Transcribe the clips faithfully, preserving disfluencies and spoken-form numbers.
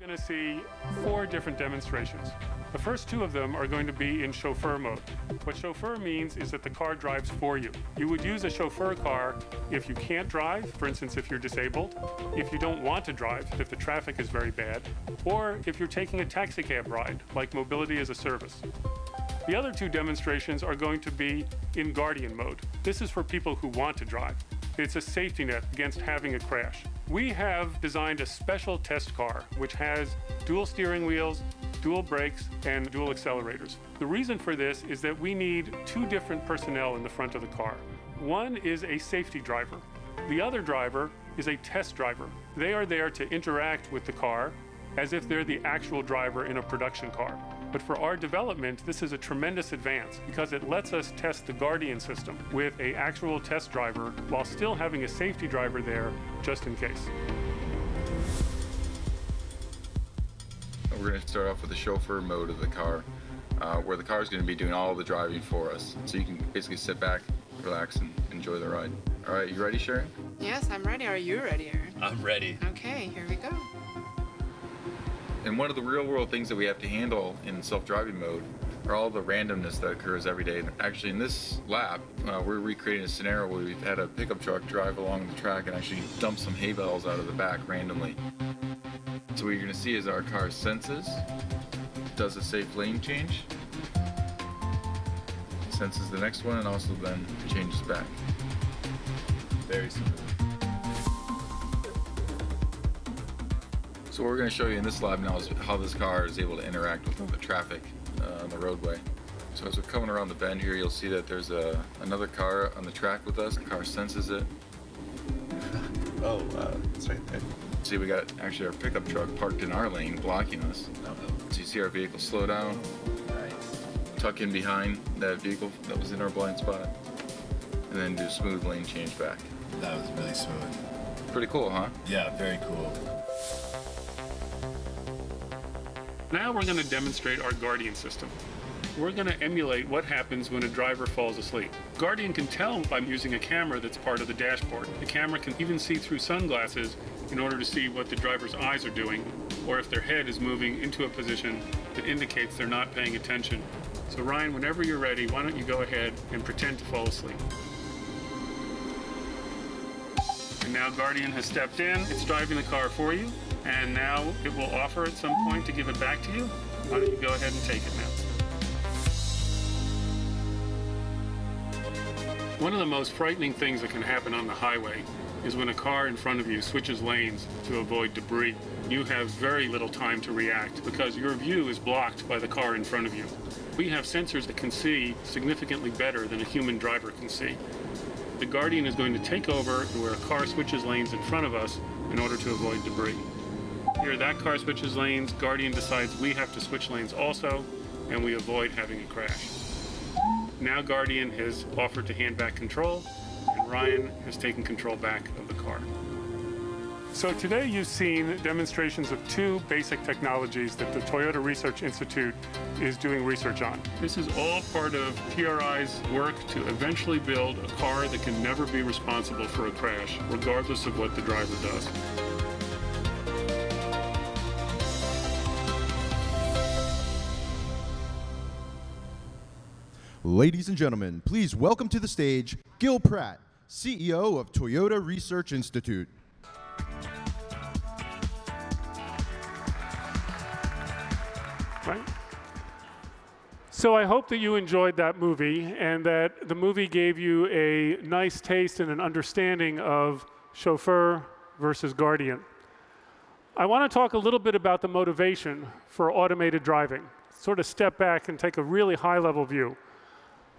We're going to see four different demonstrations. The first two of them are going to be in chauffeur mode. What chauffeur means is that the car drives for you. You would use a chauffeur car if you can't drive, for instance, if you're disabled, if you don't want to drive, if the traffic is very bad, or if you're taking a taxicab ride, like mobility as a service. The other two demonstrations are going to be in guardian mode. This is for people who want to drive. It's a safety net against having a crash. We have designed a special test car, which has dual steering wheels, dual brakes, and dual accelerators. The reason for this is that we need two different personnel in the front of the car. One is a safety driver. The other driver is a test driver. They are there to interact with the car as if they're the actual driver in a production car. But for our development, this is a tremendous advance because it lets us test the Guardian system with an actual test driver while still having a safety driver there just in case. We're going to start off with the chauffeur mode of the car, uh, where the car is going to be doing all the driving for us. So you can basically sit back, relax, and enjoy the ride. All right, you ready, Sharon? Yes, I'm ready. Are you ready, Aaron? I'm ready. Okay, here we go. And one of the real-world things that we have to handle in self-driving mode are all the randomness that occurs every day. And actually, in this lab, uh, we're recreating a scenario where we've had a pickup truck drive along the track and actually dump some hay bales out of the back randomly. So what you're going to see is our car senses, does a safe lane change, senses the next one, and also then changes back. Very simple. So what we're going to show you in this lab now is how this car is able to interact with all the traffic uh, on the roadway. So as we're coming around the bend here, you'll see that there's a, another car on the track with us. The car senses it. Oh, wow, it's right there. See, we got actually our pickup truck parked in our lane, blocking us. Oh, no. So you see our vehicle slow down, nice. Tuck in behind that vehicle that was in our blind spot, and then do a smooth lane change back. That was really smooth. Pretty cool, huh? Yeah, very cool. Now we're going to demonstrate our Guardian system. We're going to emulate what happens when a driver falls asleep. Guardian can tell by using a camera that's part of the dashboard. The camera can even see through sunglasses in order to see what the driver's eyes are doing, or if their head is moving into a position that indicates they're not paying attention. So Ryan, whenever you're ready, why don't you go ahead and pretend to fall asleep. And now Guardian has stepped in. It's driving the car for you, and now it will offer at some point to give it back to you. Why don't you go ahead and take it now. One of the most frightening things that can happen on the highway is when a car in front of you switches lanes to avoid debris. You have very little time to react because your view is blocked by the car in front of you. We have sensors that can see significantly better than a human driver can see. The Guardian is going to take over where a car switches lanes in front of us in order to avoid debris. Here that car switches lanes, Guardian decides we have to switch lanes also, and we avoid having a crash. Now Guardian has offered to hand back control, and Ryan has taken control back of the car. So today you've seen demonstrations of two basic technologies that the Toyota Research Institute is doing research on. This is all part of T R I's work to eventually build a car that can never be responsible for a crash, regardless of what the driver does. Ladies and gentlemen, please welcome to the stage Gil Pratt, C E O of Toyota Research Institute. Right. So I hope that you enjoyed that movie and that the movie gave you a nice taste and an understanding of chauffeur versus guardian. I want to talk a little bit about the motivation for automated driving, sort of step back and take a really high-level view.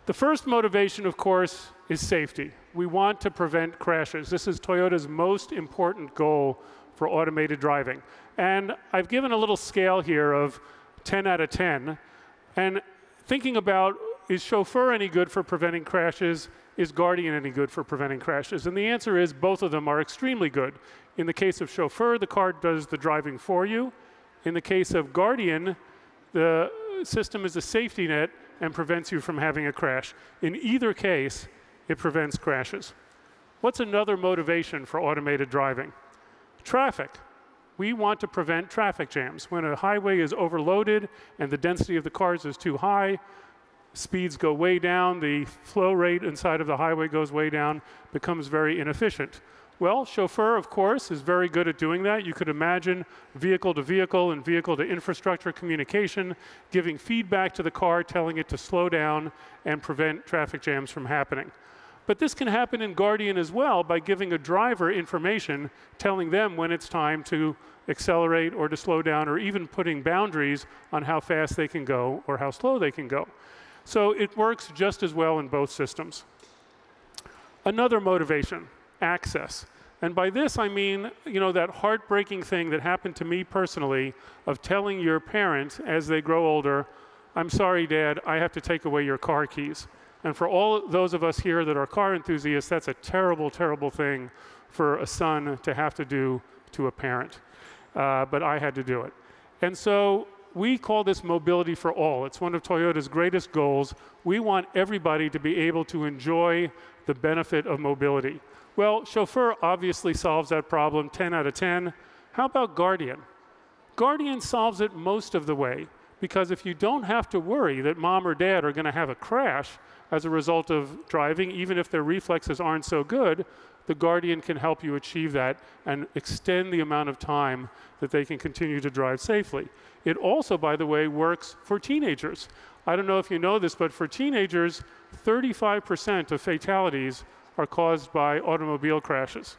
The first motivation, of course, is safety. We want to prevent crashes. This is Toyota's most important goal for automated driving. And I've given a little scale here of ten out of ten. And thinking about, is chauffeur any good for preventing crashes? Is Guardian any good for preventing crashes? And the answer is both of them are extremely good. In the case of chauffeur, the car does the driving for you. In the case of Guardian, the system is a safety net and prevents you from having a crash. In either case, it prevents crashes. What's another motivation for automated driving? Traffic. We want to prevent traffic jams. When a highway is overloaded and the density of the cars is too high, speeds go way down, the flow rate inside of the highway goes way down, becomes very inefficient. Well, chauffeur, of course, is very good at doing that. You could imagine vehicle-to-vehicle and vehicle-to-infrastructure communication, giving feedback to the car, telling it to slow down and prevent traffic jams from happening. But this can happen in Guardian as well by giving a driver information, telling them when it's time to accelerate or to slow down, or even putting boundaries on how fast they can go or how slow they can go. So it works just as well in both systems. Another motivation. Access. And by this I mean, you know, that heartbreaking thing that happened to me personally of telling your parents as they grow older, I'm sorry, Dad, I have to take away your car keys. And for all those of us here that are car enthusiasts, that's a terrible, terrible thing for a son to have to do to a parent. Uh, but I had to do it. And so we call this mobility for all. It's one of Toyota's greatest goals. We want everybody to be able to enjoy the benefit of mobility. Well, chauffeur obviously solves that problem ten out of ten. How about Guardian? Guardian solves it most of the way, because if you don't have to worry that mom or dad are going to have a crash as a result of driving, even if their reflexes aren't so good, the Guardian can help you achieve that and extend the amount of time that they can continue to drive safely. It also, by the way, works for teenagers. I don't know if you know this, but for teenagers, thirty-five percent of fatalities are caused by automobile crashes.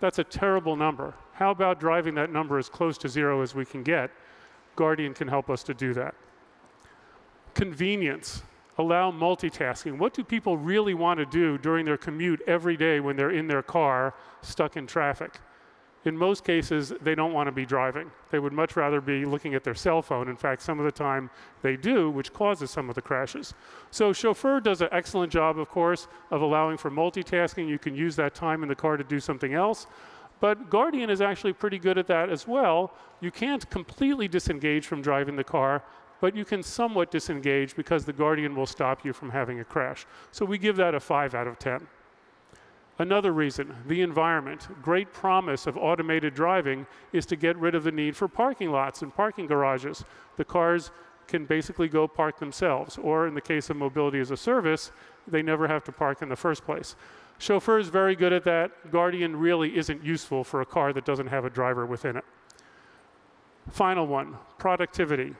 That's a terrible number. How about driving that number as close to zero as we can get? Guardian can help us to do that. Convenience. Allow multitasking. What do people really want to do during their commute every day when they're in their car, stuck in traffic? In most cases, they don't want to be driving. They would much rather be looking at their cell phone. In fact, some of the time they do, which causes some of the crashes. So chauffeur does an excellent job, of course, of allowing for multitasking. You can use that time in the car to do something else. But Guardian is actually pretty good at that as well. You can't completely disengage from driving the car, but you can somewhat disengage because the Guardian will stop you from having a crash. So we give that a five out of ten. Another reason, the environment. Great promise of automated driving is to get rid of the need for parking lots and parking garages. The cars can basically go park themselves, or in the case of mobility as a service, they never have to park in the first place. Chauffeur is very good at that. Guardian really isn't useful for a car that doesn't have a driver within it. Final one, productivity.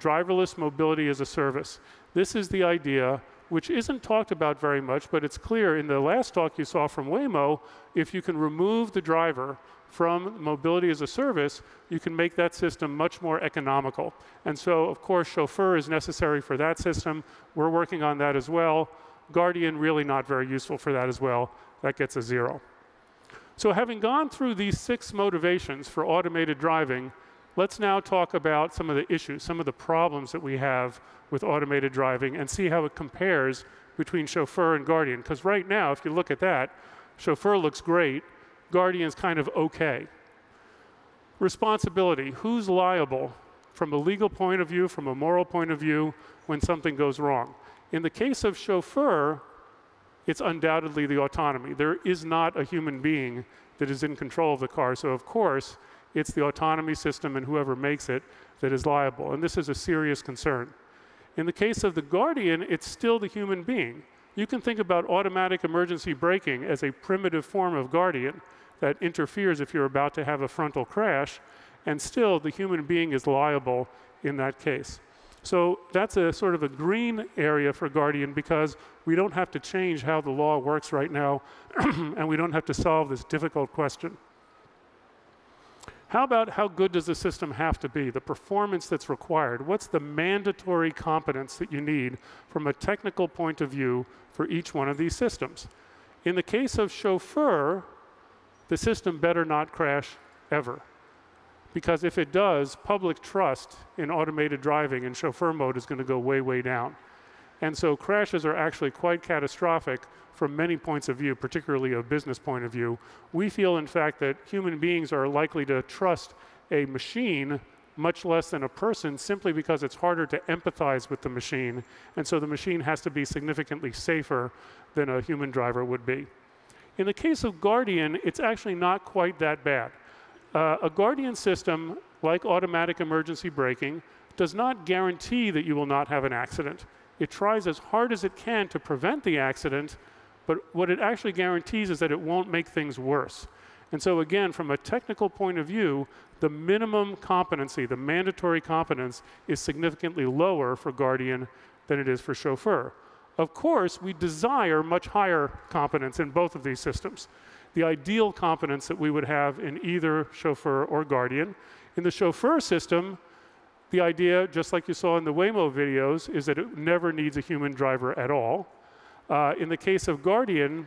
Driverless mobility as a service. This is the idea, which isn't talked about very much, but it's clear in the last talk you saw from Waymo, if you can remove the driver from mobility as a service, you can make that system much more economical. And so, of course, chauffeur is necessary for that system. We're working on that as well. Guardian, really not very useful for that as well. That gets a zero. So having gone through these six motivations for automated driving, let's now talk about some of the issues, some of the problems that we have with automated driving, and see how it compares between chauffeur and Guardian. Because right now, if you look at that, chauffeur looks great, Guardian's kind of okay. Responsibility, who's liable from a legal point of view, from a moral point of view, when something goes wrong? In the case of chauffeur, it's undoubtedly the autonomy. There is not a human being that is in control of the car, so of course, it's the autonomy system and whoever makes it that is liable. And this is a serious concern. In the case of the Guardian, it's still the human being. You can think about automatic emergency braking as a primitive form of Guardian that interferes if you're about to have a frontal crash, and still the human being is liable in that case. So that's a sort of a green area for Guardian, because we don't have to change how the law works right now, and we don't have to solve this difficult question. How about how good does the system have to be, the performance that's required? What's the mandatory competence that you need from a technical point of view for each one of these systems? In the case of chauffeur, the system better not crash ever. Because if it does, public trust in automated driving in chauffeur mode is going to go way, way down. And so crashes are actually quite catastrophic from many points of view, particularly a business point of view. We feel, in fact, that human beings are likely to trust a machine much less than a person, simply because it's harder to empathize with the machine. And so the machine has to be significantly safer than a human driver would be. In the case of Guardian, it's actually not quite that bad. Uh, a guardian system, like automatic emergency braking, does not guarantee that you will not have an accident. It tries as hard as it can to prevent the accident, but what it actually guarantees is that it won't make things worse. And so again, from a technical point of view, the minimum competency, the mandatory competence, is significantly lower for guardian than it is for chauffeur. Of course, we desire much higher competence in both of these systems. The ideal competence that we would have in either chauffeur or guardian. In the chauffeur system, the idea, just like you saw in the Waymo videos, is that it never needs a human driver at all. Uh, in the case of guardian,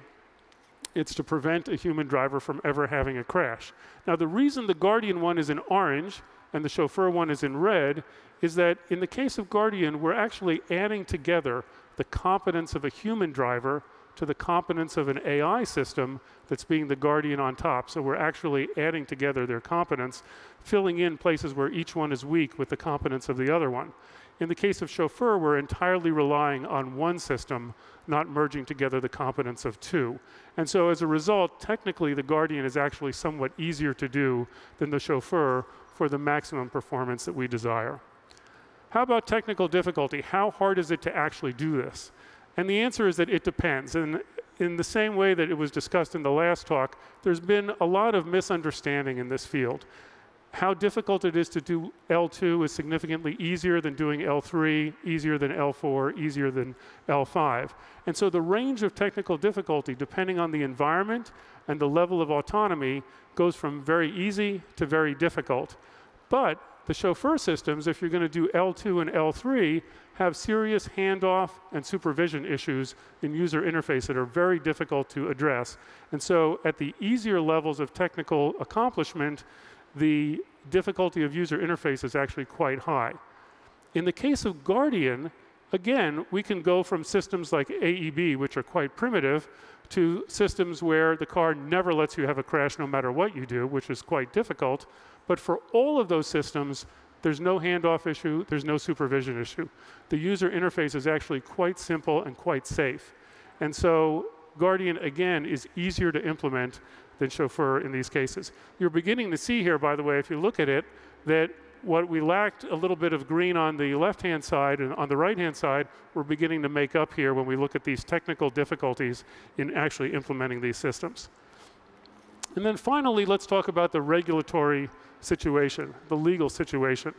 it's to prevent a human driver from ever having a crash. Now, the reason the guardian one is in orange and the chauffeur one is in red is that in the case of guardian, we're actually adding together the competence of a human driver to the competence of an A I system that's being the guardian on top. So we're actually adding together their competence, filling in places where each one is weak with the competence of the other one. In the case of chauffeur, we're entirely relying on one system, not merging together the competence of two. And so as a result, technically, the guardian is actually somewhat easier to do than the chauffeur for the maximum performance that we desire. How about technical difficulty? How hard is it to actually do this? And the answer is that it depends. And in the same way that it was discussed in the last talk, there's been a lot of misunderstanding in this field. How difficult it is to do L two is significantly easier than doing L three, easier than L four, easier than L five. And so the range of technical difficulty, depending on the environment and the level of autonomy, goes from very easy to very difficult. But the chauffeur systems, if you're going to do L two and L three, have serious handoff and supervision issues in user interface that are very difficult to address. And so at the easier levels of technical accomplishment, the difficulty of user interface is actually quite high. In the case of guardian, again, we can go from systems like A E B, which are quite primitive, to systems where the car never lets you have a crash no matter what you do, which is quite difficult. But for all of those systems, there's no handoff issue, there's no supervision issue. The user interface is actually quite simple and quite safe. And so guardian, again, is easier to implement than chauffeur in these cases. You're beginning to see here, by the way, if you look at it, that what we lacked a little bit of green on the left-hand side and on the right-hand side, we're beginning to make up here when we look at these technical difficulties in actually implementing these systems. And then finally, let's talk about the regulatory situation, the legal situation.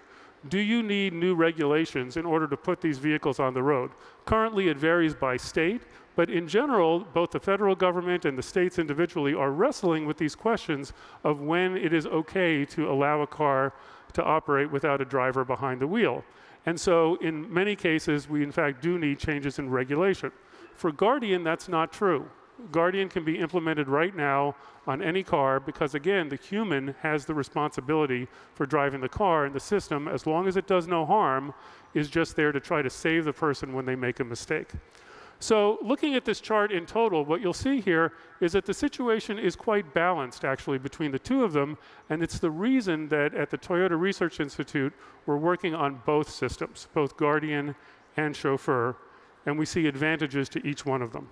Do you need new regulations in order to put these vehicles on the road? Currently, it varies by state, but in general, both the federal government and the states individually are wrestling with these questions of when it is okay to allow a car to operate without a driver behind the wheel. And so in many cases, we in fact do need changes in regulation. For guardian, that's not true. Guardian can be implemented right now on any car because, again, the human has the responsibility for driving the car, and the system, as long as it does no harm, is just there to try to save the person when they make a mistake. So looking at this chart in total, what you'll see here is that the situation is quite balanced, actually, between the two of them, and it's the reason that at the Toyota Research Institute, we're working on both systems, both guardian and chauffeur, and we see advantages to each one of them.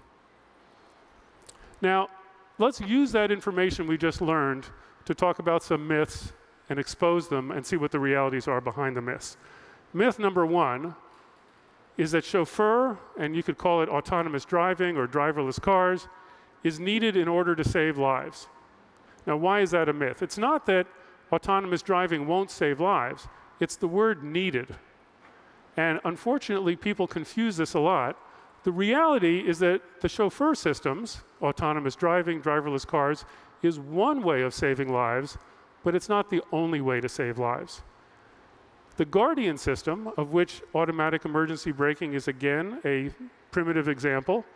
Now, let's use that information we just learned to talk about some myths and expose them and see what the realities are behind the myths. Myth number one is that chauffeur, and you could call it autonomous driving or driverless cars, is needed in order to save lives. Now, why is that a myth? It's not that autonomous driving won't save lives. It's the word needed. And unfortunately, people confuse this a lot. The reality is that the chauffeur systems, autonomous driving, driverless cars, is one way of saving lives, but it's not the only way to save lives. The guardian system, of which automatic emergency braking is again a primitive example,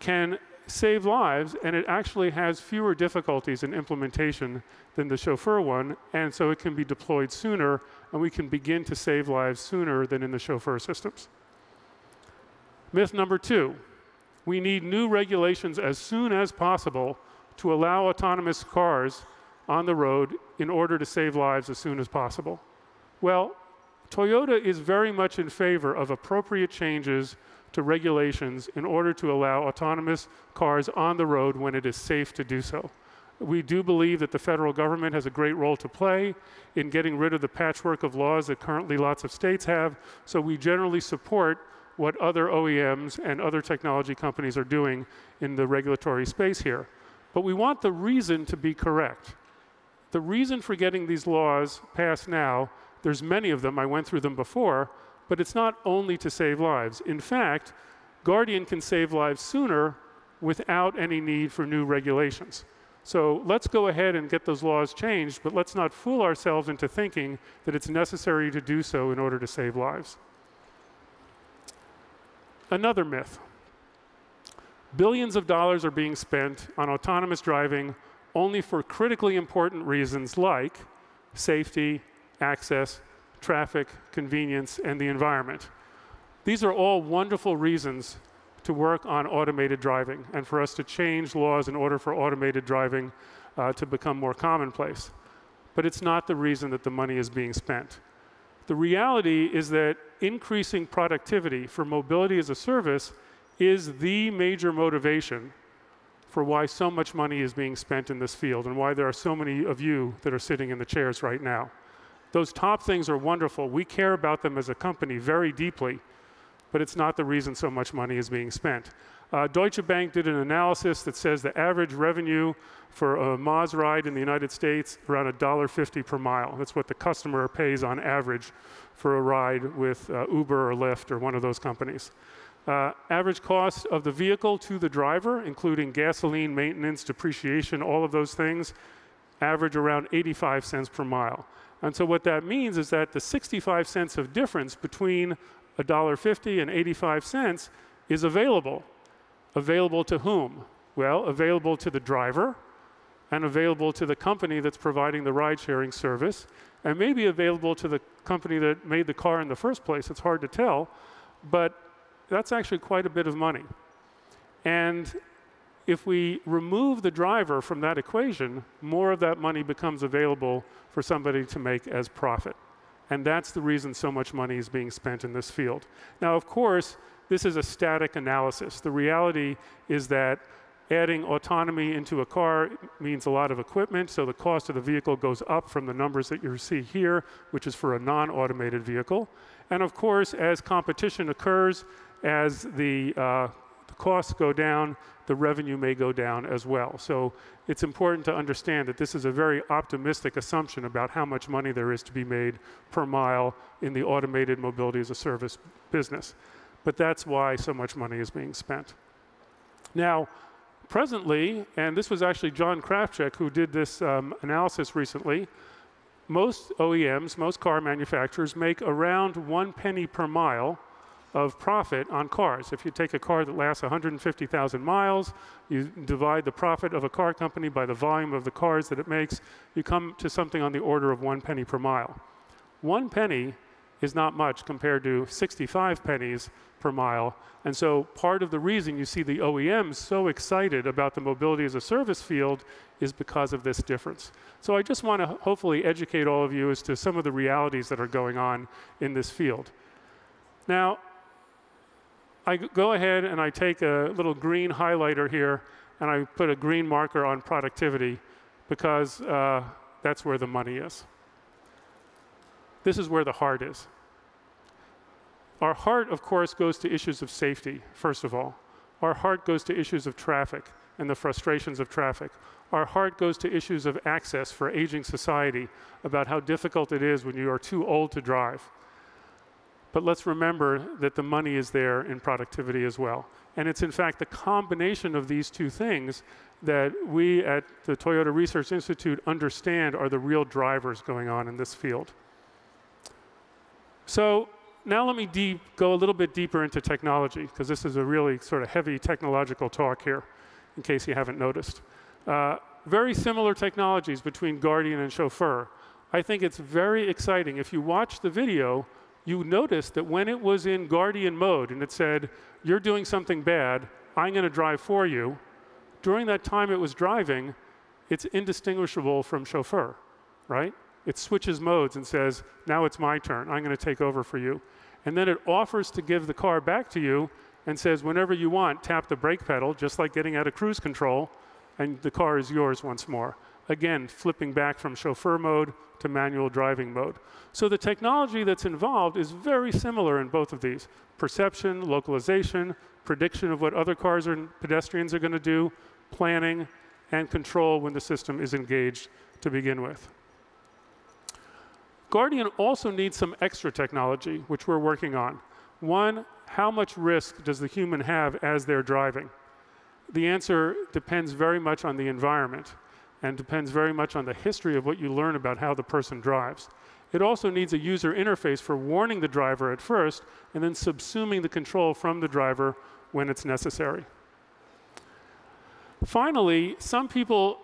can save lives, and it actually has fewer difficulties in implementation than the chauffeur one, and so it can be deployed sooner, and we can begin to save lives sooner than in the chauffeur systems. Myth number two, we need new regulations as soon as possible to allow autonomous cars on the road in order to save lives as soon as possible. Well, Toyota is very much in favor of appropriate changes to regulations in order to allow autonomous cars on the road when it is safe to do so. We do believe that the federal government has a great role to play in getting rid of the patchwork of laws that currently lots of states have, so we generally support what other O E Ms and other technology companies are doing in the regulatory space here. But we want the reason to be correct. The reason for getting these laws passed now, there's many of them, I went through them before, but it's not only to save lives. In fact, Guardian can save lives sooner without any need for new regulations. So let's go ahead and get those laws changed, but let's not fool ourselves into thinking that it's necessary to do so in order to save lives. Another myth. Billions of dollars are being spent on autonomous driving only for critically important reasons like safety, access, traffic, convenience, and the environment. These are all wonderful reasons to work on automated driving and for us to change laws in order for automated driving uh, to become more commonplace. But it's not the reason that the money is being spent. The reality is that increasing productivity for mobility as a service is the major motivation for why so much money is being spent in this field and why there are so many of you that are sitting in the chairs right now. Those top things are wonderful. We care about them as a company very deeply, but it's not the reason so much money is being spent. Uh, Deutsche Bank did an analysis that says the average revenue for a Moz ride in the United States around one dollar fifty per mile. That's what the customer pays on average for a ride with uh, Uber or Lyft or one of those companies. Uh, average cost of the vehicle to the driver, including gasoline, maintenance, depreciation, all of those things, average around eighty-five cents per mile. And so what that means is that the sixty-five cents of difference between one dollar fifty and eighty-five cents is available. Available to whom? Well, available to the driver and available to the company that's providing the ride-sharing service and maybe available to the company that made the car in the first place. It's hard to tell, but that's actually quite a bit of money. And if we remove the driver from that equation, more of that money becomes available for somebody to make as profit. And that's the reason so much money is being spent in this field. Now, of course, this is a static analysis. The reality is that adding autonomy into a car means a lot of equipment, so the cost of the vehicle goes up from the numbers that you see here, which is for a non-automated vehicle. And of course, as competition occurs, as the, uh, the costs go down, the revenue may go down as well. So it's important to understand that this is a very optimistic assumption about how much money there is to be made per mile in the automated mobility as a service business. But that's why so much money is being spent. Now, presently, and this was actually John Krafcik who did this um, analysis recently, most O E Ms, most car manufacturers make around one penny per mile of profit on cars. If you take a car that lasts one hundred fifty thousand miles, you divide the profit of a car company by the volume of the cars that it makes, you come to something on the order of one penny per mile. One penny is not much compared to sixty-five pennies per mile. And so part of the reason you see the O E Ms so excited about the mobility as a service field is because of this difference. So I just want to hopefully educate all of you as to some of the realities that are going on in this field. Now, I go ahead and I take a little green highlighter here and I put a green marker on productivity because uh, that's where the money is. This is where the heart is. Our heart, of course, goes to issues of safety, first of all. Our heart goes to issues of traffic and the frustrations of traffic. Our heart goes to issues of access for aging society, about how difficult it is when you are too old to drive. But let's remember that the money is there in productivity as well. And it's, in fact, the combination of these two things that we at the Toyota Research Institute understand are the real drivers going on in this field. So now let me deep, go a little bit deeper into technology, because this is a really sort of heavy technological talk here, in case you haven't noticed. Uh, very similar technologies between Guardian and Chauffeur. I think it's very exciting. If you watch the video, you notice that when it was in Guardian mode and it said, you're doing something bad, I'm going to drive for you, during that time it was driving, it's indistinguishable from Chauffeur, right? It switches modes and says, now it's my turn, I'm going to take over for you. And then it offers to give the car back to you and says, whenever you want, tap the brake pedal, just like getting out of cruise control, and the car is yours once more. Again, flipping back from chauffeur mode to manual driving mode. So the technology that's involved is very similar in both of these. Perception, localization, prediction of what other cars and pedestrians are going to do, planning, and control when the system is engaged to begin with. Guardian also needs some extra technology, which we're working on. One, how much risk does the human have as they're driving? The answer depends very much on the environment and depends very much on the history of what you learn about how the person drives. It also needs a user interface for warning the driver at first and then subsuming the control from the driver when it's necessary. Finally, some people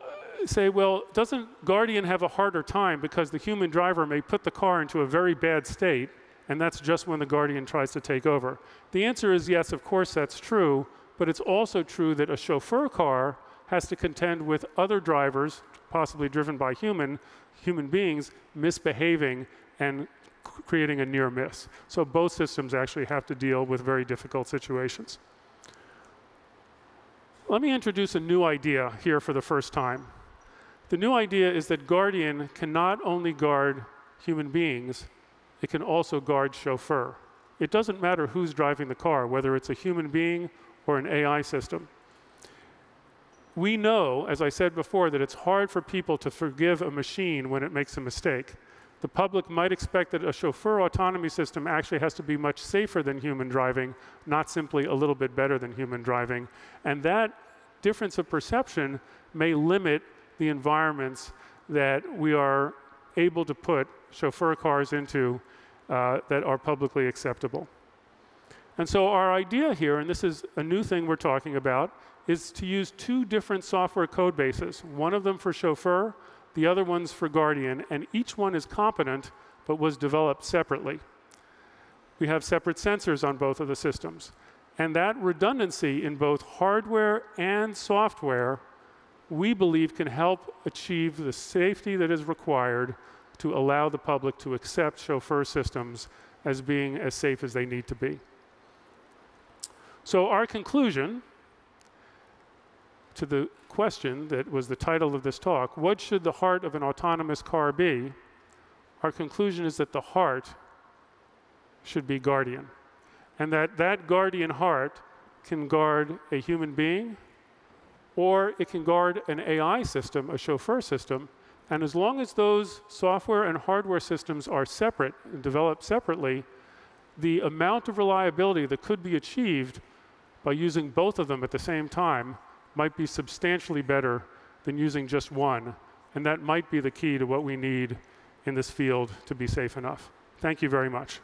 say, well, doesn't Guardian have a harder time because the human driver may put the car into a very bad state, and that's just when the Guardian tries to take over? The answer is yes, of course that's true, but it's also true that a chauffeur car has to contend with other drivers, possibly driven by human, human beings, misbehaving and creating a near miss. So both systems actually have to deal with very difficult situations. Let me introduce a new idea here for the first time. The new idea is that Guardian can not only guard human beings, it can also guard chauffeur. It doesn't matter who's driving the car, whether it's a human being or an A I system. We know, as I said before, that it's hard for people to forgive a machine when it makes a mistake. The public might expect that a chauffeur autonomy system actually has to be much safer than human driving, not simply a little bit better than human driving. And that difference of perception may limit the environments that we are able to put chauffeur cars into uh, that are publicly acceptable. And so our idea here, and this is a new thing we're talking about, is to use two different software code bases, one of them for chauffeur, the other one's for Guardian, and each one is competent but was developed separately. We have separate sensors on both of the systems. And that redundancy in both hardware and software, we believe, can help achieve the safety that is required to allow the public to accept chauffeur systems as being as safe as they need to be. So our conclusion to the question that was the title of this talk, what should the heart of an autonomous car be? Our conclusion is that the heart should be Guardian, and that that Guardian heart can guard a human being, or it can guard an A I system, a chauffeur system, and as long as those software and hardware systems are separate and developed separately, the amount of reliability that could be achieved by using both of them at the same time might be substantially better than using just one. And that might be the key to what we need in this field to be safe enough. Thank you very much.